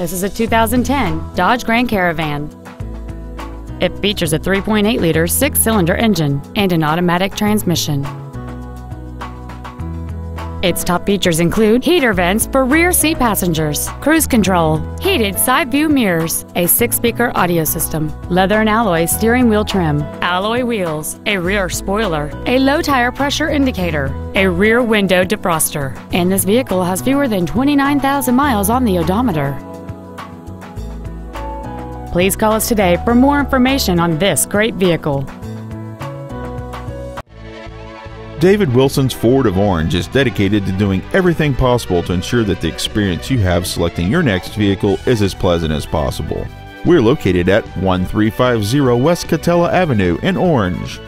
This is a 2010 Dodge Grand Caravan. It features a 3.8-liter six-cylinder engine and an automatic transmission. Its top features include heater vents for rear seat passengers, cruise control, heated side view mirrors, a 6-speaker audio system, leather and alloy steering wheel trim, alloy wheels, a rear spoiler, a low tire pressure indicator, a rear window defroster, and this vehicle has fewer than 29,000 miles on the odometer. Please call us today for more information on this great vehicle. David Wilson's Ford of Orange is dedicated to doing everything possible to ensure that the experience you have selecting your next vehicle is as pleasant as possible. We're located at 1350 West Katella Avenue in Orange.